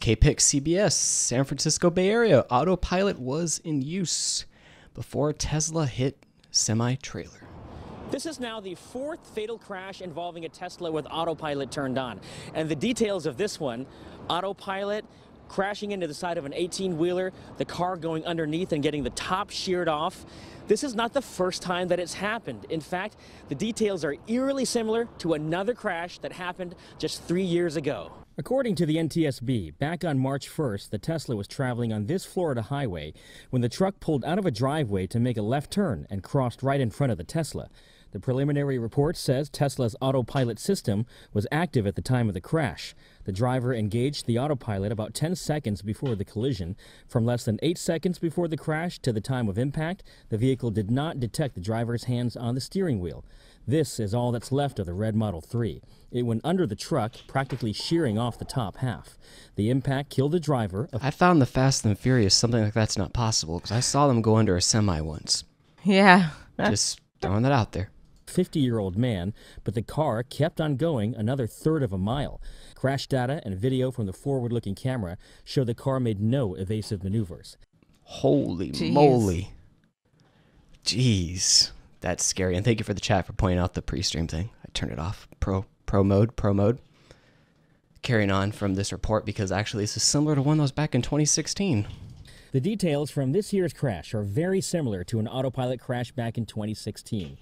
KPIX CBS, San Francisco Bay Area, Autopilot was in use before Tesla hit semi-trailer. This is now the fourth fatal crash involving a Tesla with Autopilot turned on. And the details of this one, Autopilot crashing into the side of an 18-wheeler, the car going underneath and getting the top sheared off. This is not the first time that it's happened. In fact, the details are eerily similar to another crash that happened just 3 years ago. According to the NTSB, back on March 1st, the Tesla was traveling on this Florida highway when the truck pulled out of a driveway to make a left turn and crossed right in front of the Tesla. The preliminary report says Tesla's autopilot system was active at the time of the crash. The driver engaged the autopilot about 10 seconds before the collision. From less than 8 seconds before the crash to the time of impact, the vehicle did not detect the driver's hands on the steering wheel. This is all that's left of the red Model 3. It went under the truck, practically shearing off the top half. The impact killed the driver. I found the Fast and Furious, something like that's not possible, because I saw them go under a semi once. Yeah. Just throwing that out there. 50-year-old man, but the car kept on going another third of a mile. Crash data and video from the forward-looking camera show the car made no evasive maneuvers. Holy moly. Jeez. That's scary. And thank you for the chat for pointing out the pre-stream thing. I turned it off. Pro mode. Carrying on from this report, because actually this is similar to one that was back in 2016. The details from this year's crash are very similar to an autopilot crash back in 2016.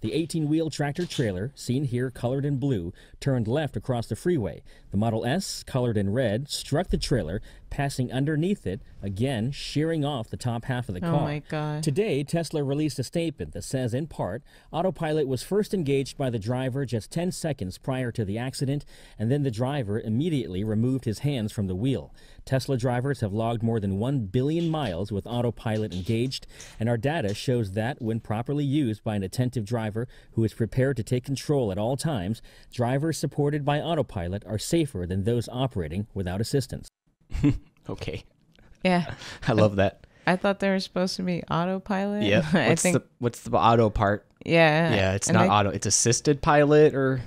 The 18-wheel tractor trailer, seen here colored in blue, turned left across the freeway. The Model S, colored in red, struck the trailer, passing underneath it, again shearing off the top half of the car. Oh my God. Today, Tesla released a statement that says, in part, autopilot was first engaged by the driver just 10 seconds prior to the accident, and then the driver immediately removed his hands from the wheel. Tesla drivers have logged more than 1 billion miles with autopilot engaged, and our data shows that, when properly used by an attentive driver who is prepared to take control at all times, drivers supported by autopilot are safer than those operating without assistance. Okay. Yeah. I love that. I thought they were supposed to be autopilot. Yeah. What's the auto part? Yeah. Yeah, it's not auto. It's assisted pilot or...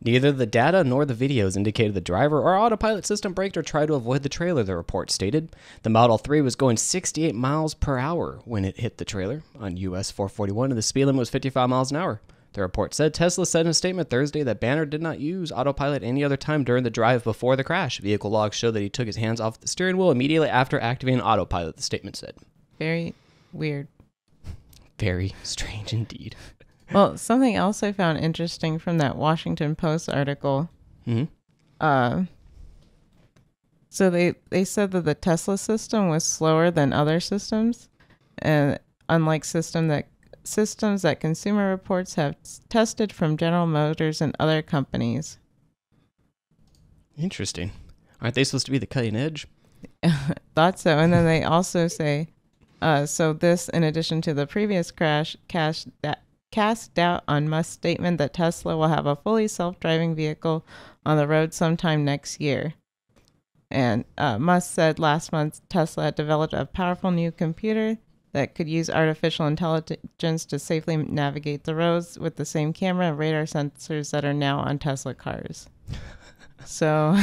Neither the data nor the videos indicated the driver or autopilot system braked or tried to avoid the trailer, the report stated. The Model 3 was going 68 miles per hour when it hit the trailer on US 441, and the speed limit was 55 miles an hour. The report said Tesla said in a statement Thursday that Banner did not use autopilot any other time during the drive before the crash. Vehicle logs show that he took his hands off the steering wheel immediately after activating autopilot, the statement said. Very weird. Very strange indeed. Well, something else I found interesting from that Washington Post article. Mm-hmm. So they said that the Tesla system was slower than other systems, and unlike systems that Consumer Reports have tested from General Motors and other companies. Interesting. Aren't they supposed to be the cutting edge? Thought so. And then they also say, so this, in addition to the previous crash, cast doubt on Musk's statement that Tesla will have a fully self-driving vehicle on the road sometime next year. And Musk said last month Tesla had developed a powerful new computer that could use artificial intelligence to safely navigate the roads with the same camera and radar sensors that are now on Tesla cars. So,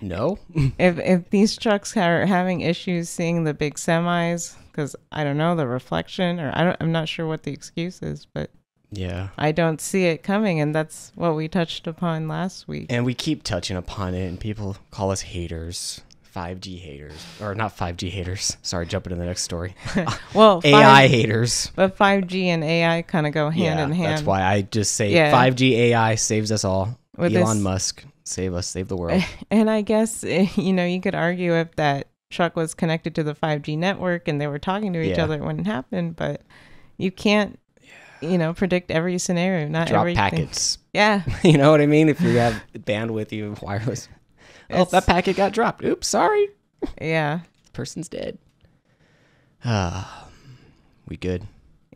no. If these trucks are having issues seeing the big semis, because I don't know the reflection, or I'm not sure what the excuse is, but yeah, I don't see it coming, and that's what we touched upon last week. And we keep touching upon it, and people call us haters, 5G haters, or not 5G haters. Sorry, jumping to the next story. Well, AI haters. But 5G and AI kind of go hand in hand. That's why I just say 5G AI saves us all. With Elon Musk. Save us, save the world. And I guess, you know, you could argue if that truck was connected to the 5G network and they were talking to each other when it happened, but you can't, you know, predict every scenario, not everything. Drop packets. Yeah. You know what I mean? If you have bandwidth, you have wireless. Oh, that packet got dropped. Oops, sorry. Yeah. Person's dead. We good.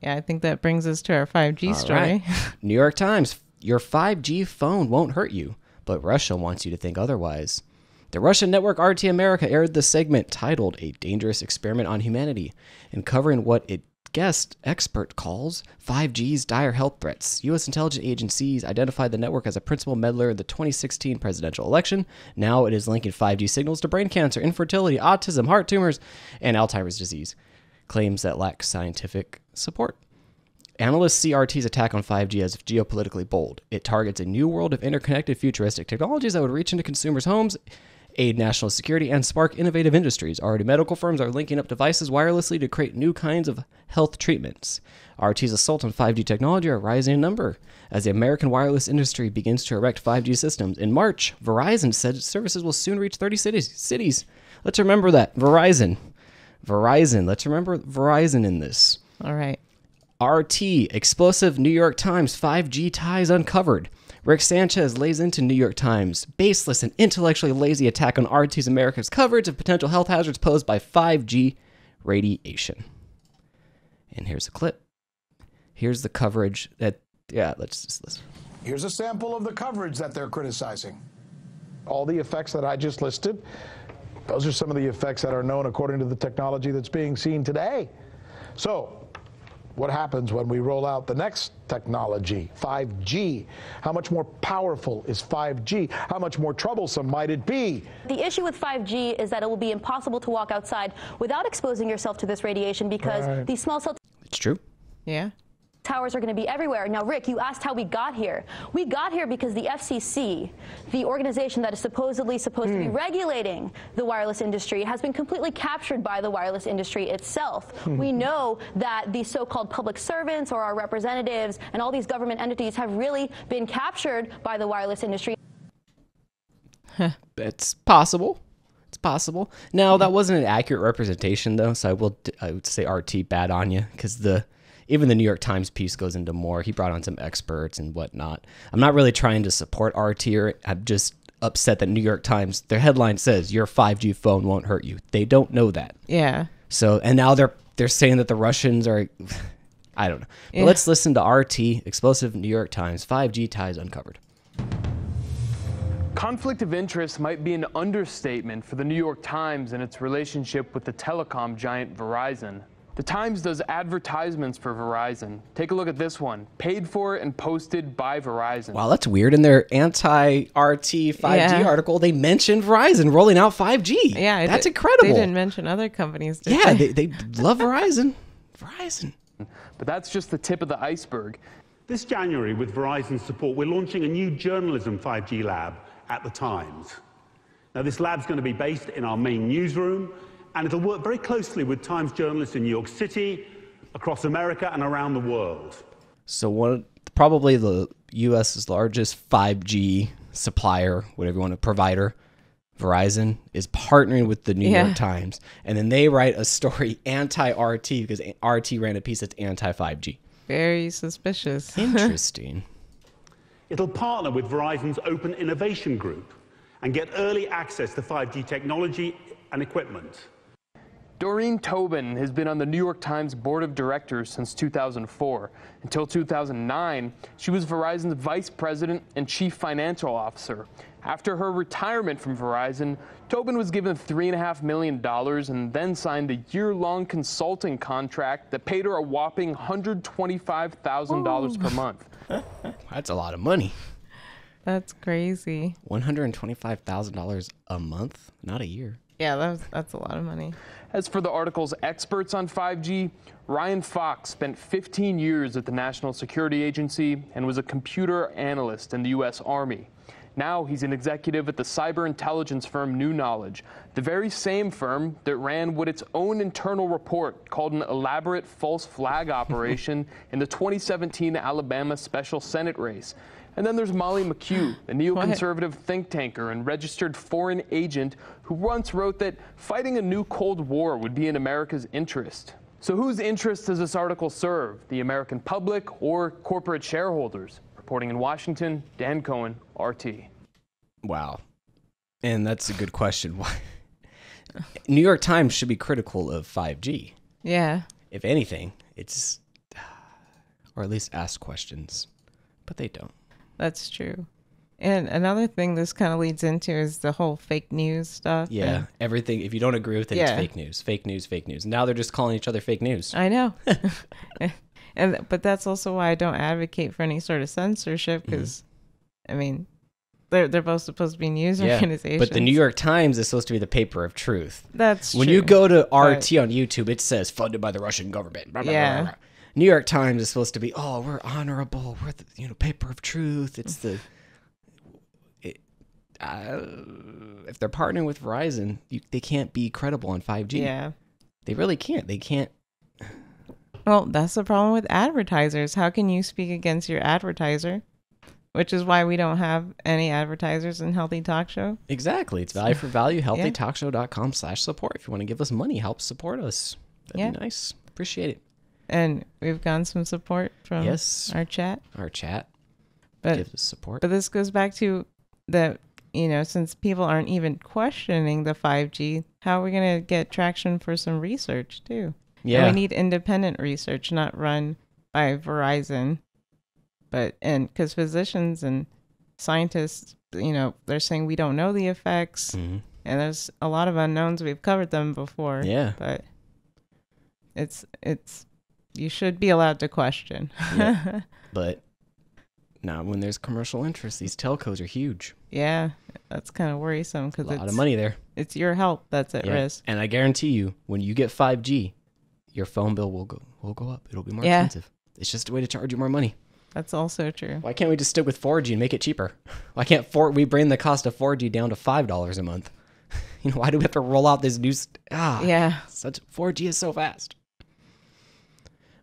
Yeah, I think that brings us to our 5G story. Right. New York Times, your 5G phone won't hurt you, but Russia wants you to think otherwise. The Russian network RT America aired the segment titled A Dangerous Experiment on Humanity and covering what it guest expert calls 5G's dire health threats. U.S. intelligence agencies identified the network as a principal meddler in the 2016 presidential election. Now it is linking 5G signals to brain cancer, infertility, autism, heart tumors, and Alzheimer's disease, claims that lack scientific support. Analysts see RT's attack on 5G as geopolitically bold. It targets a new world of interconnected futuristic technologies that would reach into consumers' homes, aid national security, and spark innovative industries. Already medical firms are linking up devices wirelessly to create new kinds of health treatments. RT's assault on 5G technology are rising in number as the American wireless industry begins to erect 5G systems. In March, Verizon said its services will soon reach 30 cities. Let's remember that. Verizon. Let's remember Verizon in this. All right. RT, explosive New York Times, 5G ties uncovered. Rick Sanchez lays into New York Times, baseless and intellectually lazy attack on RT America's coverage of potential health hazards posed by 5G radiation. And here's a clip. Here's the coverage that, let's just listen. Here's a sample of the coverage that they're criticizing. All the effects that I just listed, those are some of the effects that are known according to the technology that's being seen today. So, what happens when we roll out the next technology, 5G? How much more powerful is 5G? How much more troublesome might it be? The issue with 5G is that it will be impossible to walk outside without exposing yourself to this radiation because these small cell towers are going to be everywhere. Now, Rick, you asked how we got here. We got here because the FCC, the organization that is supposed to be regulating the wireless industry, has been completely captured by the wireless industry itself. We know that the so-called public servants or our representatives and all these government entities have really been captured by the wireless industry. It's possible. It's possible. Now, that wasn't an accurate representation, though, so I would say RT, bad on you, because even the New York Times piece goes into more. He brought on some experts and whatnot. I'm not really trying to support RT. I'm just upset that New York Times, their headline says, your 5G phone won't hurt you. They don't know that. Yeah. So, and now they're saying that the Russians are, I don't know. But let's listen to RT, explosive New York Times, 5G ties uncovered. Conflict of interest might be an understatement for the New York Times and its relationship with the telecom giant Verizon. The Times does advertisements for Verizon. Take a look at this one. Paid for and posted by Verizon. Wow, that's weird. In their anti-RT 5G article, they mentioned Verizon rolling out 5G. Yeah, that's incredible. They didn't mention other companies, did they? Yeah, they love Verizon. Verizon. But that's just the tip of the iceberg. This January, with Verizon's support, we're launching a new journalism 5G lab at the Times. Now, this lab's going to be based in our main newsroom, and it'll work very closely with Times journalists in New York City, across America, and around the world. So probably the U.S.'s largest 5G supplier, whatever you want to, provider, Verizon, is partnering with the New York Times. And then they write a story anti-RT because RT ran a piece that's anti-5G. Very suspicious. Interesting. It'll partner with Verizon's Open Innovation Group and get early access to 5G technology and equipment. Doreen Tobin has been on the New York Times board of directors since 2004. Until 2009, she was Verizon's vice president and chief financial officer. After her retirement from Verizon, Tobin was given $3.5 million and then signed a year-long consulting contract that paid her a whopping $125,000 per month. That's a lot of money. That's crazy. $125,000 a month? Not a year. Yeah, that's a lot of money. As for the article's experts on 5G, Ryan Fox spent 15 years at the National Security Agency and was a computer analyst in the U.S. Army. Now he's an executive at the cyber intelligence firm New Knowledge, the very same firm that ran what its own internal report called an elaborate false flag operation in the 2017 Alabama special Senate race. And then there's Molly McHugh, a neoconservative think tanker and registered foreign agent who once wrote that fighting a new Cold War would be in America's interest. So whose interest does this article serve? The American public or corporate shareholders? Reporting in Washington, Dan Cohen, RT. Wow. And that's a good question. New York Times should be critical of 5G. Yeah. If anything, it's, or at least ask questions, but they don't. That's true. And another thing this kind of leads into is the whole fake news stuff. Yeah, and everything. If you don't agree with it, it's fake news, fake news, fake news. Now they're just calling each other fake news. I know. But that's also why I don't advocate for any sort of censorship, because, I mean, they're both supposed to be news organizations. But the New York Times is supposed to be the paper of truth. That's true. When you go to RT on YouTube, it says funded by the Russian government. Blah, blah, blah, blah. New York Times is supposed to be, oh, we're honorable. We're the paper of truth. It's the... if they're partnering with Verizon, they can't be credible on 5G. Yeah. They really can't. They can't. Well, that's the problem with advertisers. How can you speak against your advertiser? Which is why we don't have any advertisers in Healthy Talk Show. Exactly. It's value for value. HealthyTalkShow.com/support. If you want to give us money, help support us. That'd be nice. Appreciate it. And we've gotten some support from our chat. Our chat gives us support. But this goes back to that, you know, since people aren't even questioning the 5G, how are we going to get traction for some research too? Yeah. And we need independent research, not run by Verizon. But, and because physicians and scientists, you know, they're saying we don't know the effects, and there's a lot of unknowns. We've covered them before. Yeah. But it's, you should be allowed to question. Yeah. But now, when there's commercial interest, these telcos are huge. Yeah, that's kind of worrisome because it's a lot of money there. It's your health that's at risk. And I guarantee you, when you get 5G, your phone bill will go up. It'll be more expensive. It's just a way to charge you more money. That's also true. Why can't we just stick with 4G and make it cheaper? Why can't we bring the cost of 4G down to $5 a month? You know, why do we have to roll out this new? Such 4G is so fast.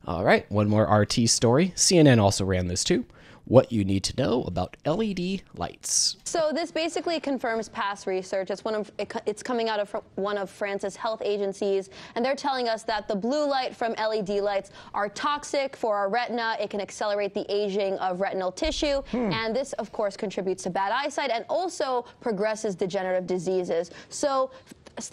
All right, one more RT story. CNN also ran this too. What you need to know about LED lights. So this basically confirms past research. It's coming out of one of France's health agencies, and they're telling us that the blue light from LED lights are toxic for our retina. It can accelerate the aging of retinal tissue, and this, of course, contributes to bad eyesight and also progresses degenerative diseases. So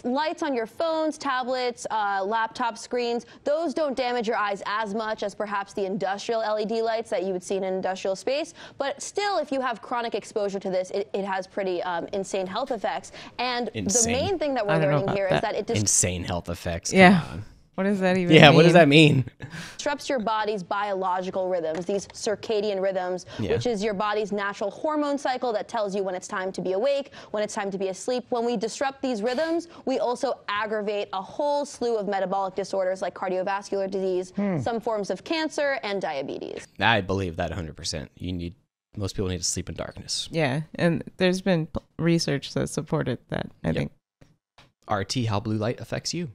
lights on your phones, tablets, laptop screens, those don't damage your eyes as much as perhaps the industrial LED lights that you would see in an industrial space. But still, if you have chronic exposure to this, it has pretty insane health effects. And the main thing that we're learning here is that it just... Insane health effects, come on. What does that even mean? Yeah, what does that mean? Disrupts your body's biological rhythms, these circadian rhythms, which is your body's natural hormone cycle that tells you when it's time to be awake, when it's time to be asleep. When we disrupt these rhythms, we also aggravate a whole slew of metabolic disorders like cardiovascular disease, some forms of cancer, and diabetes. I believe that 100%. Most people need to sleep in darkness. Yeah, and there's been research that supported that, I think. RT, how blue light affects you.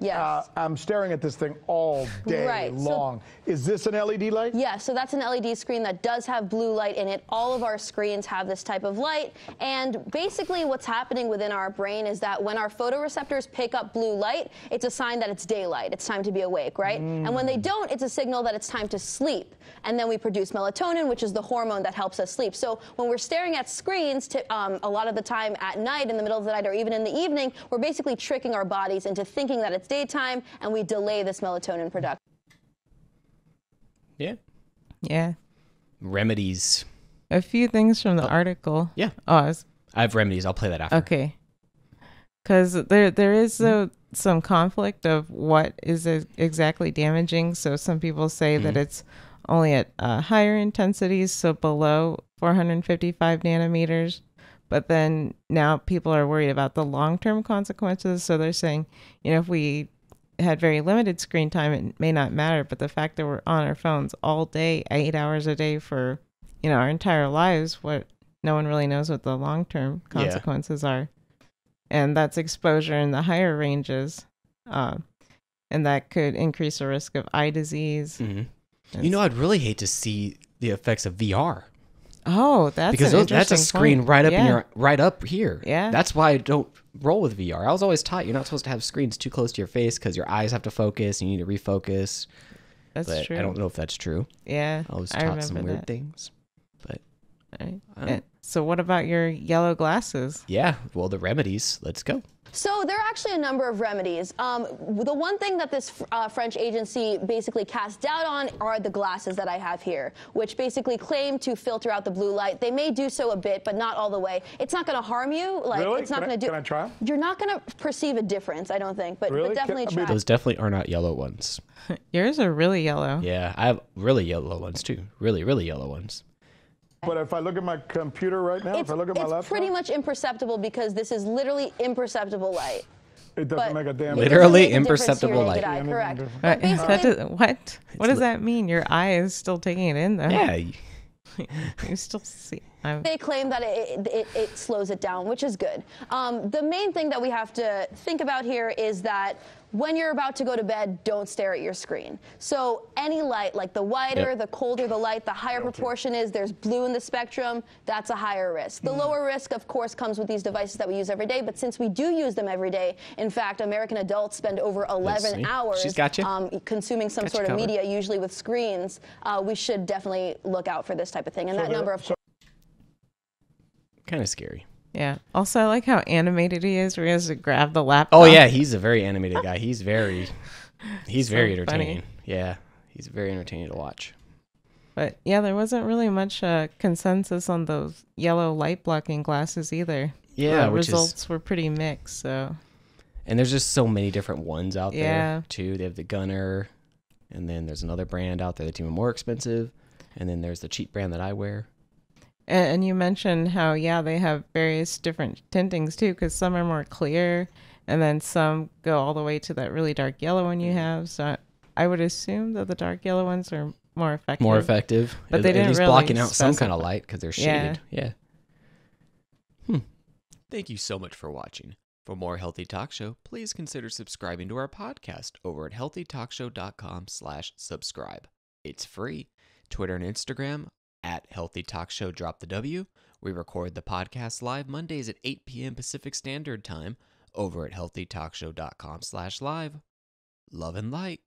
Yes. I'm staring at this thing all day long. So, is this an LED light? Yeah, so that's an LED screen that does have blue light in it. All of our screens have this type of light. And basically what's happening within our brain is that when our photoreceptors pick up blue light, it's a sign that it's daylight. It's time to be awake, right? And when they don't, it's a signal that it's time to sleep. And then we produce melatonin, which is the hormone that helps us sleep. So when we're staring at screens a lot of the time at night, in the middle of the night, or even in the evening, we're basically tricking our bodies into thinking that it's daytime, and we delay this melatonin production. Yeah. Yeah. Remedies. A few things from the article. Yeah. Oh, I have remedies. I'll play that after. Okay. Because there is some conflict of what is exactly damaging. So some people say that it's only at higher intensities, so below 455 nanometers. But then now people are worried about the long-term consequences. So they're saying, you know, if we had very limited screen time, it may not matter. But the fact that we're on our phones all day, 8 hours a day for, you know, our entire lives, no one really knows what the long-term consequences are. And that's exposure in the higher ranges. And that could increase the risk of eye disease. You know, I'd really hate to see the effects of VR. Oh, that's a screen right up in your here. Yeah, that's why I don't roll with VR. I was always taught you're not supposed to have screens too close to your face because your eyes have to focus and you need to refocus. That's true. I don't know if that's true. Yeah, I was taught some weird things, but So what about your yellow glasses? Yeah, well, the remedies. Let's go. So there are actually a number of remedies. The one thing that this French agency basically cast doubt on are the glasses that I have here, which basically claim to filter out the blue light. They may do so a bit, but not all the way. It's not going to harm you. Like, really? It's not going to do. Can I try? You're not going to perceive a difference, I don't think. But, really? But definitely try. Those definitely are not yellow ones. Yours are really yellow. Yeah, I have really yellow ones too. Really, really yellow ones. But if I look at my computer right now, if I look at my laptop, it's pretty much imperceptible because this is literally imperceptible light. It doesn't make a damn difference. Literally imperceptible light. Correct. What? What does that mean? Your eye is still taking it in, though. Yeah. You still see. They claim that it slows it down, which is good. The main thing that we have to think about here is that when you're about to go to bed, don't stare at your screen. So any light, like the whiter, the colder the light, the higher proportion is. There's blue in the spectrum. That's a higher risk. The lower risk, of course, comes with these devices that we use every day. But since we do use them every day, in fact, American adults spend over 11 hours consuming some sort of media, usually with screens. We should definitely look out for this type of thing. And that number, of course. Kind of scary. Yeah. Also, I like how animated he is. Where he has to grab the laptop. Oh yeah, he's a very animated guy. He's very, very entertaining. Funny. Yeah, he's very entertaining to watch. But yeah, there wasn't really much consensus on those yellow light blocking glasses either. Yeah, which results were pretty mixed. So. And there's just so many different ones out there too. They have the Gunner, and then there's another brand out there that's even more expensive, and then there's the cheap brand that I wear. And you mentioned how, yeah, they have various different tintings, too, because some are more clear, and then some go all the way to that really dark yellow one you have. So I would assume that the dark yellow ones are more effective. More effective. But they didn't really blocking out some kind of light because they're shaded. Yeah. Thank you so much for watching. For more Healthy Talk Show, please consider subscribing to our podcast over at healthytalkshow.com/subscribe. It's free. Twitter and Instagram at Healthy Talk Show, drop the W. We record the podcast live Mondays at 8 p.m. Pacific Standard Time over at healthytalkshow.com/live. Love and light.